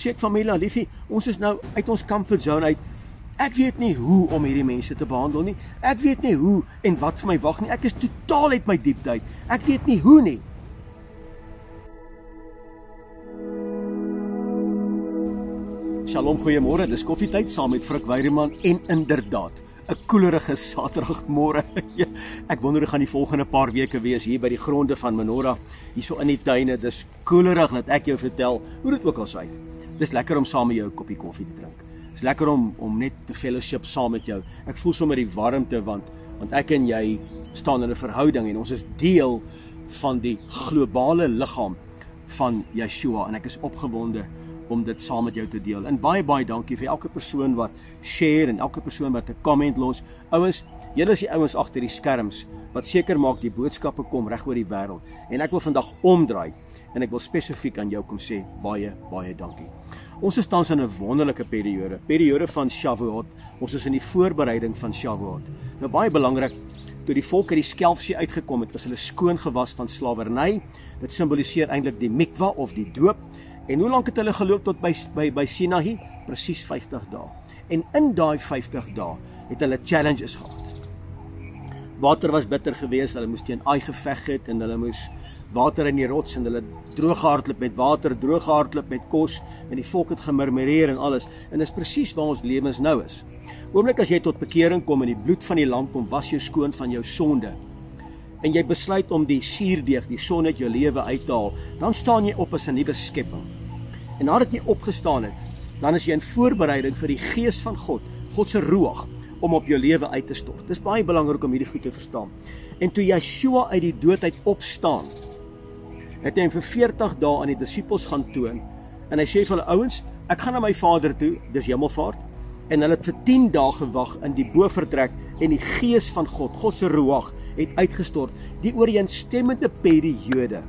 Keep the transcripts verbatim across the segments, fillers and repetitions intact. sê ek, Amelia, liefie, ons is nou uit ons comfort zone uit. Ek weet nie hoe om hierdie mense te behandel nie. Ek weet nie hoe en wat vir my wag nie. Ek is totaal uit my diepte uit. Ek weet nie hoe nie. Shalom, goeiemôre. Dis koffietyd saam met Frik Weideman en inderdaad, 'n koelerige Saterdagmôre. Ek wonder hoe gaan die volgende paar weke wees hier by die gronde van Menorah, hierso in die tuine. Dis koelerig dat ek jou vertel, hoe dit ook al sê. Dis lekker om saam met jou 'n koppie koffie te drink. Dis lekker om om net te fellowship saam met jou. Ek voel sommer die warmte want want ek en jy staan in 'n verhouding en ons is deel van die globale liggaam van Yeshua en ek is opgewonde om dit saam met jou te deel. En baie baie dankie vir elke persoon wat share en elke persoon wat 'n comment los. Ouens, julle is die ouens agter die skerms wat seker maak die boodskappe kom reg oor die wêreld. En ek wil vandag omdraai en ek wil spesifiek aan jou kom sê baie baie dankie. Ons is tans in 'n wonderlike periode, periode van Shavuot. Ons is in die voorbereiding van Shavuot. Nou baie belangrik, toe die volk uit die skelfsie uitgekom het, was hulle skoon gewas van slawerny. Dit simboliseer eintlik die Mikwa of die doop. En hoe lank het hulle geloop tot by by by Sinai? Presies vyftig dae. En in daai vyftig dae het hulle challenges gehad. Water was bitter geweest, hulle moes teen Ai geveg het en hulle moes water in die rots en hulle droog hardloop met water, droog hardloop met kos en die volk het gemurmureer en alles. En dis presies waar ons lewens nou is. Oomblik as jy tot bekering kom en die bloed van die lam kom was jou skoon van jou sonde. En jy besluit om die suurdeeg, die son uit jou lewe uit te haal, dan staan jy op as 'n nuwe skepping. En nadat jy opgestaan het, dan is jy in voorbereiding vir die gees van God, God se ruach, om op jou lewe uit te stort. Dis baie belangrik om hierdie goed te verstaan. En toe Yeshua uit die dood uit opstaan, het hy vir veertig dae aan die disippels gaan toon, en hy sê vir hulle, ouens, ek gaan na my Vader toe, dis Hemelvaart, en hulle het vir tien dae gewag in die bovertrek en die gees van God, God se ruach, het uitgestort. Die ooreenstemmende periode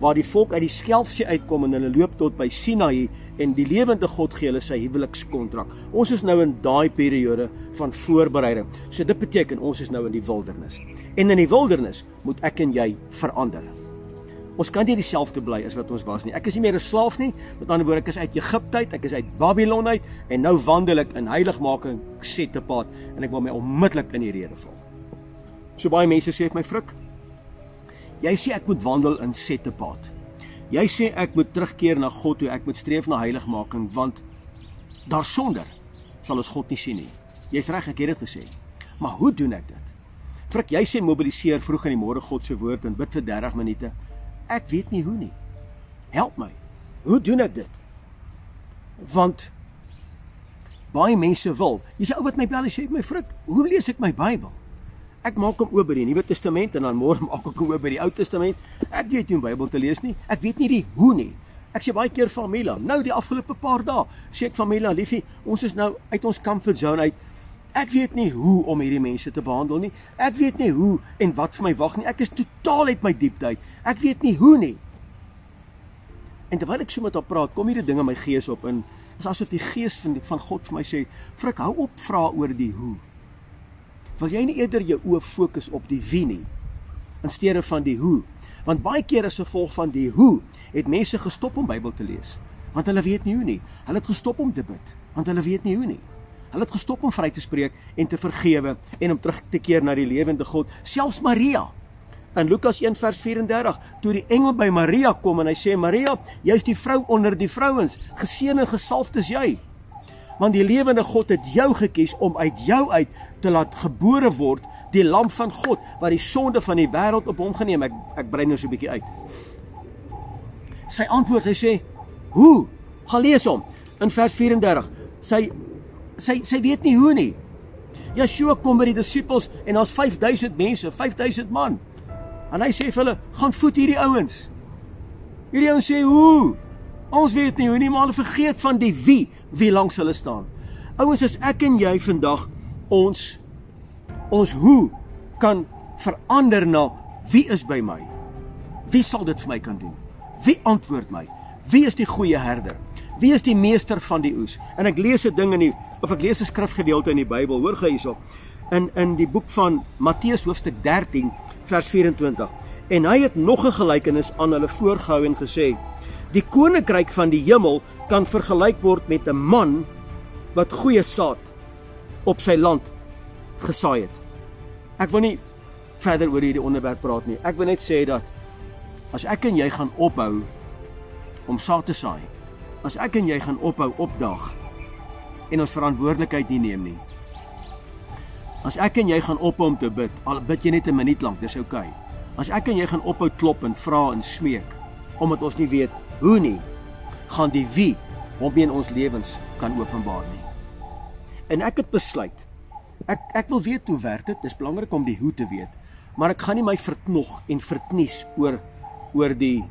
waar die volk uit die skelfsie uitkom en hulle loop tot by Sinai en die lewende God gee hulle sy huwelikskontrak. Ons is nou in daai periode van voorbereiding. So dit beteken ons is nou in die wildernis. En in die wildernis moet ek en jy verander. Ons kan nie dieselfde bly as wat ons was nie. Ek is nie meer 'n slaaf nie. Met ander woorde, ek is uit Egipte uit, ek is uit Babylon uit en nou wandel ek in heiligmaking, sette pad en ek wil my onmiddellik in die rede val. So baie mense sê ek my Frik, jy sê ek moet wandel in sette pad. Jy sê ek moet terugkeer na God toe, ek moet streef na heiligmaking want daarsonder sal ons God nie sien nie. Jy's reg, ek het dit gesê. Maar hoe doen ek dit? Frik, jy sê mobiliseer vroeg in die môre God se woord en bid vir dertig minute. Ek weet nie hoe nie. Help my. Hoe doen ek dit? Want baie mense wil. Jy sê ou wat my bel, jy sê my Frik, hoe lees ek my Bybel? Ek maak hom oop by die Nuwe Testament en dan môre maak ek hom oop by die Ou Testament. Ek weet nie hoe om Bybel te lees nie. Ek weet nie die hoe nie. Ek sê baie keer vir Amelia, nou die afgelope paar dae, sê ek vir Amelia, liefie, ons is nou uit ons comfort zone uit. Ek weet nie hoe om hierdie mense te behandel nie. Ek weet nie hoe en wat vir my wag nie. Ek is totaal uit my diepte uit. Ek weet nie hoe nie. En terwyl ek so met haar praat, kom hierdie dinge in my gees op en is asof die gees van die, van God vir my sê, "Frik, hou op vra oor die hoe. Wil jy nie eerder jou oë fokus op die wie nie in steede van die hoe?" Want baie keer as gevolg van die hoe het mense gestop om Bybel te lees, want hulle weet nie hoe nie. Hulle het gestop om te bid, want hulle weet nie hoe nie. Hulle het gestop om vry te spreek en te vergewe en om terug te keer na die lewende God. Selfs Maria. In Lukas een vers vyf en dertig, toe die engel by Maria kom en hy sê, Maria, jy is die vrou onder die vrouens. Geseën en gesalfd is jy. Want die lewende God het jou gekies om uit jou uit te laat gebore word, die lam van God, wat die sonde van die wêreld op hom geneem. Ek, ek brei nou so 'n bietjie uit. Sy antwoord, hy sê, hoe? Gaan lees hom. In vers vyf en dertig, sy Sy, sy weet nie hoe nie. Yeshua kom by die disippels en daar's vyfduisend mense, vyfduisend man. En hy sê vir hulle, gaan voed hierdie ouens. Hierdie ouens sê, hoe? Ons weet nie hoe nie, maar hulle vergeet van die wie, wie langs hulle staan. Ouens, as ek en jy vandag ons, ons hoe kan verander na wie is by my? Wie sal dit vir my kan doen? Wie antwoord my? Wie is die goeie herder? Wie is die meester van die oes? En ek lees 'n ding in die, of ek lees 'n skrifgedeelte in die Bybel, hoor gou hierop. In in die boek van Matthäus hoofstuk dertien vers vyf en twintig. En hy het nog 'n gelykenis aan hulle voorgehou en gesê: "Die koninkryk van die hemel kan vergelyk word met 'n man wat goeie saad op sy land gesaai het. Ek wil nie verder oor hierdie onderwerp praat nie. Ek wil net sê dat as ek en jy gaan ophou om saad te saai, as ek en jy gaan ophou opdaag en ons verantwoordelikheid nie neem nie, as ek en jy gaan ophou om te bid, al bid jy net 'n minuut lank, dis oukei. As ek en jy gaan ophou klop en vra en smeek, omdat ons nie weet hoe nie, gaan die wie hom in ons lewens kan openbaar nie. En ek het besluit, ek, ek wil weet hoe werk dit, dis belangrik om die hoe te weet, maar ek gaan nie my verknog en verknies oor, oor, die,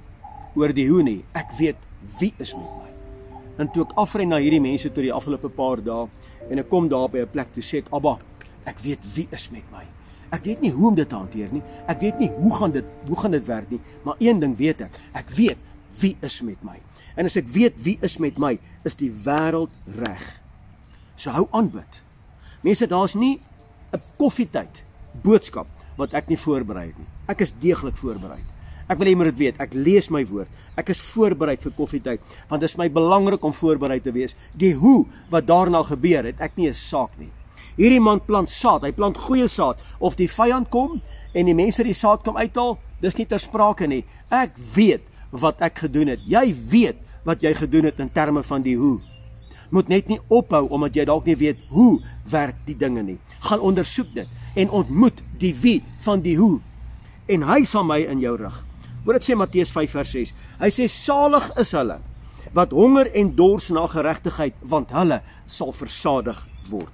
oor die hoe nie, ek weet wie is met my. En toe ek afren na hierdie mense toe die afgelope paar dae, en ek kom daar by 'n plek, toe sê ek, Abba, ek weet wie is met my. Ek weet nie hoe om dit te hanteer nie, ek weet nie hoe gaan dit, hoe gaan dit werk nie, maar een ding weet ek, ek weet wie is met my. En as ek weet wie is met my, is die wêreld reg. So hou aan bid. Mense, daar's nie 'n koffietyd boodskap wat ek nie voorberei het nie. Ek is deeglik voorberei. Ek wil hê jy moet dit weet, ek lees my woord. Ek is voorberei vir koffietyd, want dit is my belangrik om voorberei te wees. Die hoe wat daarna gebeur, het ek nie 'n saak nie. Hierdie man plant saad, hy plant goeie saad. Of die vyand kom en die mense die saad kom uithaal, dis nie ter sprake nie. Ek weet wat ek gedoen het. Jy weet wat jy gedoen het in terme van die hoe. Moet net nie ophou omdat jy dalk nie weet hoe werk die dinge nie. Gaan ondersoek dit en ontmoet die wie van die hoe. En hy sal my in jou rig. Hoor dit sê Matteus vyf vers ses. Hy sê salig is hulle wat honger en dors na geregtigheid, want hulle sal versadig word.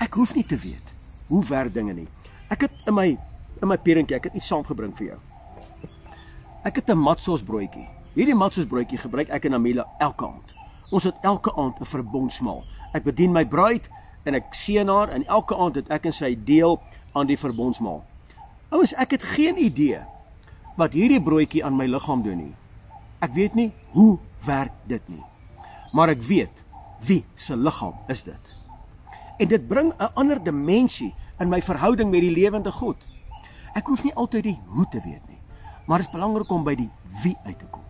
Ek hoef nie te weet hoe werk dinge nie. Ek het in my, in my perentjie, ek het iets saamgebring vir jou. Ek het 'n matzosbroodjie. Hierdie matzosbroodjie gebruik ek en Amelia elke aand. Ons het elke aand 'n verbondsmaal. Ek bedien my bruid en ek seën haar en elke aand het ek en sy deel aan die verbondsmaal. Ouens, ek het geen idee wat hierdie broodjie aan my liggaam doen nie. Ek weet nie hoe werk dit nie. Maar ek weet wie se liggaam is dit. En dit bring 'n ander dimensie in my verhouding met die lewende God. Ek hoef nie altyd die hoe te weet nie, maar dit is belangrik om by die wie uit te kom.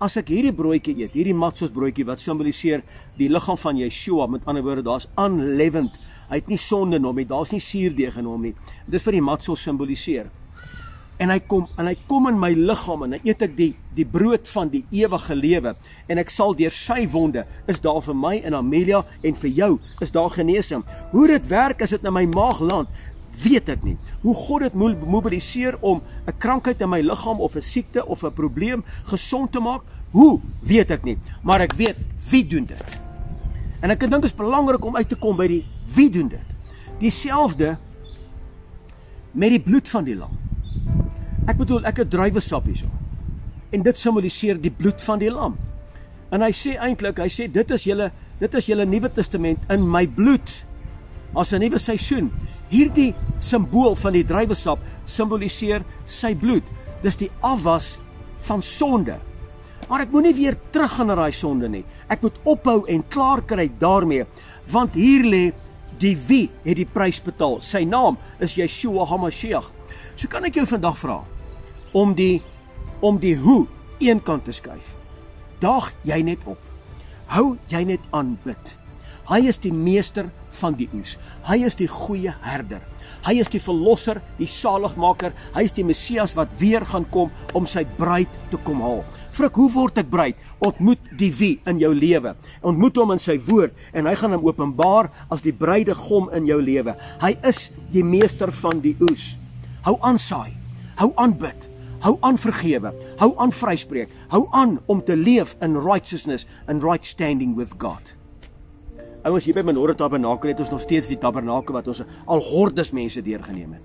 As ek hierdie broodjie eet, hierdie matzos broodjie wat simboliseer die liggaam van Yeshua, met ander woorde, daar's aanlewend. Hy het nie sonde in hom nie, daar's nie suurdeeg in hom nie. Dis wat die matzos simboliseer. En hy kom en hy kom in my liggaam en dan eet ek die die brood van die ewige lewe, en ek sal deur sy wonde is daar vir my en Amelia en vir jou is daar genesing. Hoe dit werk as dit in my maag land, weet ek nie. Hoe God dit mobiliseer om 'n krankheid in my liggaam of 'n siekte of 'n probleem gesond te maak, hoe weet ek nie, maar ek weet wie doen dit. En ek dink dit is belangrik om uit te kom by die wie doen dit. Dieselfde met die bloed van die lam. Ek bedoel, ek het druiwesap hierso. En dit simboliseer die bloed van die lam. En hy sê eintlik, hy sê dit is julle, dit is julle Nuwe Testament in my bloed. As 'n nuwe seisoen. Hierdie simbool van die druiwesap simboliseer sy bloed. Dis die afwas van sonde. Maar ek moet nie weer terug gaan na daai sonde nie. Ek moet ophou en klaar kry daarmee, want hier lê die wie het die prys betaal. Sy naam is Yeshua HaMashiach. So kan ek jou vandag vra om die om die hoe een kant te skuif. Daag jy net op. Hou jy net aan bid. Hy is die meester van die oes. Hy is die goeie herder. Hy is die verlosser, die saligmaker. Hy is die Messias wat weer gaan kom om sy bruid te kom haal. Frik, hoe word ek bruid? Ontmoet die wie in jou lewe. Ontmoet hom in sy woord en hy gaan hom openbaar as die bruidegom in jou lewe. Hy is die meester van die oes. Hou aan saai, hou aan bid, hou aan vergewe, hou aan vryspreek, hou aan om te leef in righteousness and right standing with God. Ouens, hier by Menorah Tabernacle het ons nog steeds die tabernakel wat ons al hordes mense deurgeneem het.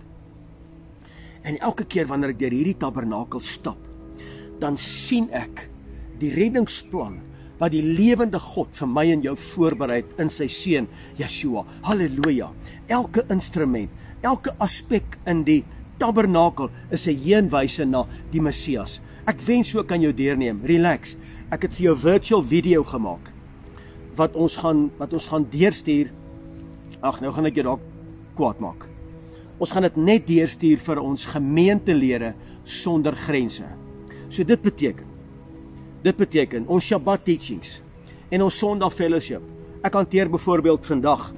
En elke keer wanneer ek deur hierdie tabernakel stap, dan sien ek die reddingsplan wat die lewende God vir my en jou voorberei het in sy seun Yeshua. Halleluja. Elke instrument, elke aspek in die tabernakel is 'n heenwyse na die Messias. Ek wens so kan jou deurneem. Relax. Ek het vir jou virtual video gemaak wat ons gaan wat ons gaan deurstuur. Ag, nou gaan ek jou dalk kwaad maak. Ons gaan dit net deurstuur vir ons gemeentelede sonder grense. So dit beteken Dit betekent ons Shabbat teachings en ons Sondag fellowship. Ek hanteer bijvoorbeeld vandag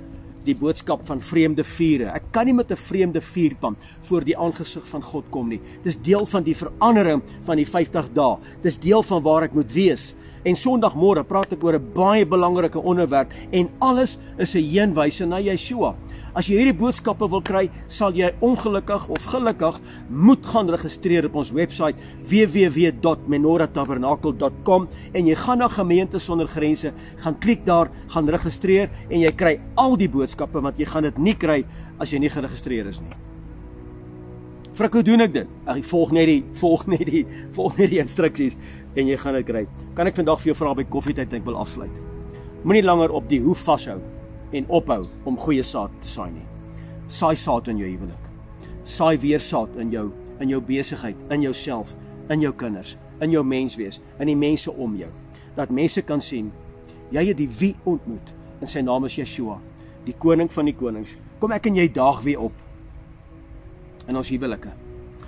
die boodskap van vreemde vieren. Ek kan nie met 'n vreemde vierpan voor die aangesig van God kom nie. Dis deel van die verandering van die vyftig dae. Dis deel van waar ek moet wees. En Sondagmorgen praat ek oor 'n baie belangrike onderwerp en alles is 'n heenwyse na Yeshua. As jy hierdie boodskappe wil kry, sal jy ongelukkig of gelukkig moet gaan registreer op ons webwerf w w w punt menoratabernacle punt com en jy gaan na Gemeente Sonder Grense, gaan klik daar, gaan registreer en jy kry al die boodskappe, want jy gaan dit nie kry as jy nie geregistreer is nie. Frik, hoe doen ek dit? Ek volg net die, volg net die, volg net die instruksies en jy gaan dit kry. Kan ek vandag vir jou vra by koffietyd en ek wil afsluit. Moenie langer op die hoe vashou en ophou om goeie saad te saai nie. Saai saad in jou huwelik. Saai weer saad in jou, in jou besigheid, in jouself, in jou kinders, in jou menswees, in die mense om jou. Dat mense kan sien, jy het die wie ontmoet en sy naam is Yeshua, die koning van die konings. Kom ek en jy daag weer op in ons huwelike.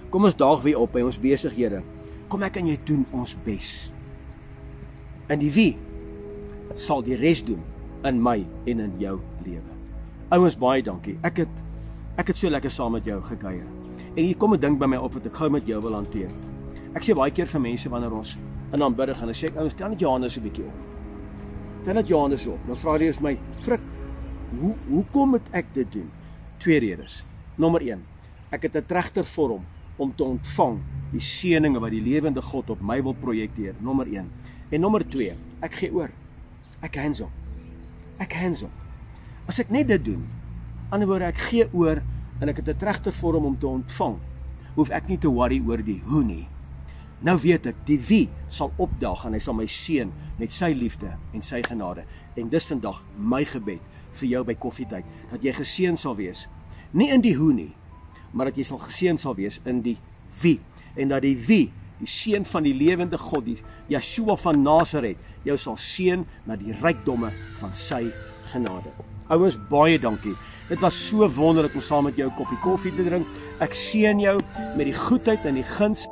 Kom ons daag weer op by ons besighede. Kom ek en jy doen ons bes. En die wie sal die res doen in my en in jou lewe. Ouens, baie dankie. Ek het, ek het so lekker saam met jou gekuier. En hier kom 'n ding by my op wat ek gou met jou wil hanteer. Ek sê baie keer vir mense wanneer ons in aanbidding gaan, ek sê, ouens, tel net jou hande so 'n bietjie op. Tel net jou hande so op. Dan vra die is my, Frik, hoe, hoe kom het ek dit doen? Twee redes. Nommer een, ek het 'n trechter vorm om te ontvang die seëninge wat die lewende God op my wil projekteer, nommer een. En nommer twee, ek gee oor. Ek hands op. Ek hands op. As ek net dit doen, ander woorde, ek gee oor en ek het 'n regte vorm om te ontvang, hoef ek nie te worry oor die hoe nie. Nou weet ek, die wie sal opdaag en hy sal my seën met sy liefde en sy genade. En dis vandag my gebed vir jou by koffietyd, dat jy geseën sal wees. Nie in die hoe nie, maar dat jy sal geseën sal wees in die wie. En dat die wie, die seun van die lewende God, die Yeshua van Nazareth, jou sal seën na die rykdomme van sy genade. Ouens, baie dankie. Dit was so wonderlik om saam met jou 'n koppie koffie te drink. Ek seën jou met die goedheid en die guns